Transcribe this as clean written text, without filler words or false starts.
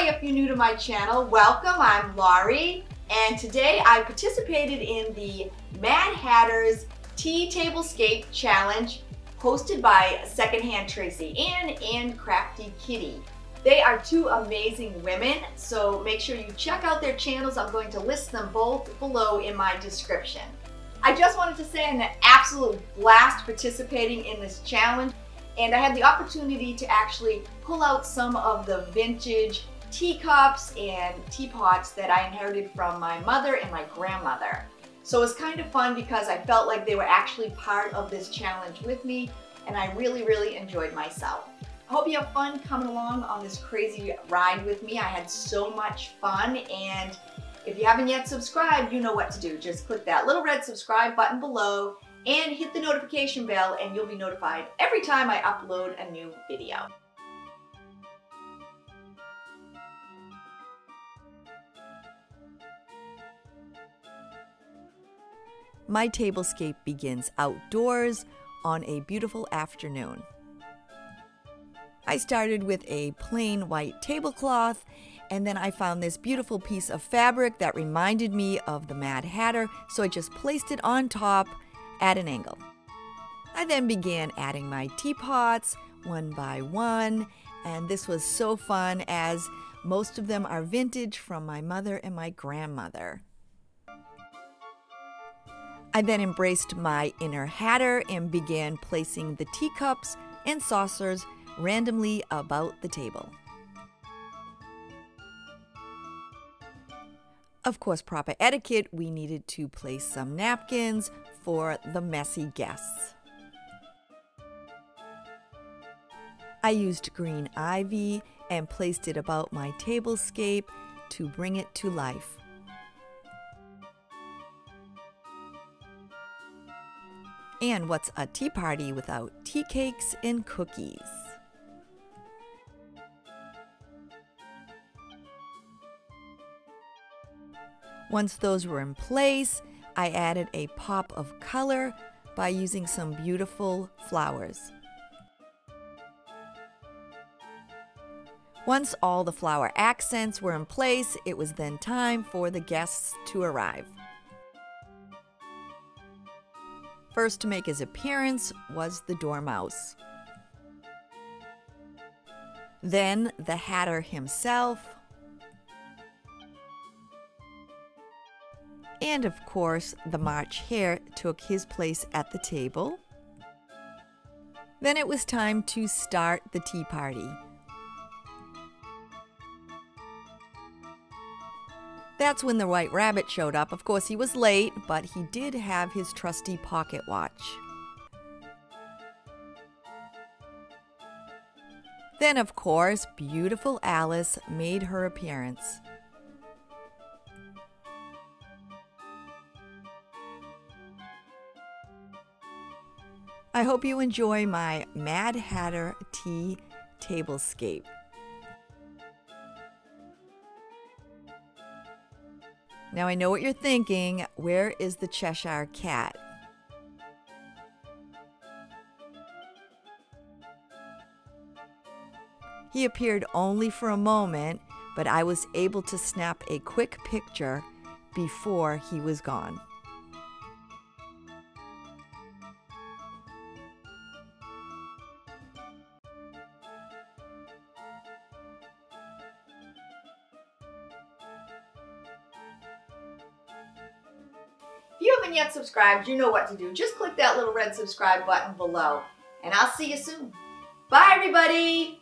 Hi, if you're new to my channel, welcome. I'm Laurie, and today I participated in the Mad Hatter's Tea Tablescape Challenge hosted by secondhand Tracy Ann Crafty Kitty. They are two amazing women, so make sure you check out their channels. I'm going to list them both below in my description. I just wanted to say I'm an absolute blast participating in this challenge. And I had the opportunity to actually pull out some of the vintage teacups and teapots that I inherited from my mother and my grandmother. So it was kind of fun because I felt like they were actually part of this challenge with me, and I really, really enjoyed myself. I hope you have fun coming along on this crazy ride with me. I had so much fun, and if you haven't yet subscribed, you know what to do. Just click that little red subscribe button below and hit the notification bell, and you'll be notified every time I upload a new video. My tablescape begins outdoors on a beautiful afternoon. I started with a plain white tablecloth, and then I found this beautiful piece of fabric that reminded me of the Mad Hatter, so I just placed it on top at an angle. I then began adding my teapots one by one, and this was so fun as most of them are vintage from my mother and my grandmother. I then embraced my inner hatter and began placing the teacups and saucers randomly about the table. Of course, proper etiquette, we needed to place some napkins for the messy guests. I used green ivy and placed it about my tablescape to bring it to life. And what's a tea party without tea cakes and cookies? Once those were in place, I added a pop of color by using some beautiful flowers. Once all the flower accents were in place, it was then time for the guests to arrive. First to make his appearance was the Dormouse. Then the Hatter himself. And of course, the March Hare took his place at the table. Then it was time to start the tea party. That's when the White Rabbit showed up. Of course, he was late, but he did have his trusty pocket watch. Then, of course, beautiful Alice made her appearance. I hope you enjoy my Mad Hatter tea tablescape. Now I know what you're thinking, where is the Cheshire Cat? He appeared only for a moment, but I was able to snap a quick picture before he was gone. If you haven't yet subscribed, you know what to do. Just click that little red subscribe button below, and I'll see you soon. Bye, everybody!